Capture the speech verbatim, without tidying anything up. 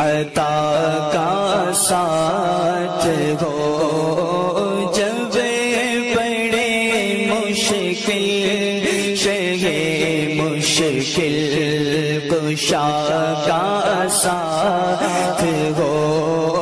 अता का साथ हो जब बड़े मुश्किल से है मुश्किल कुशा का साथ हो।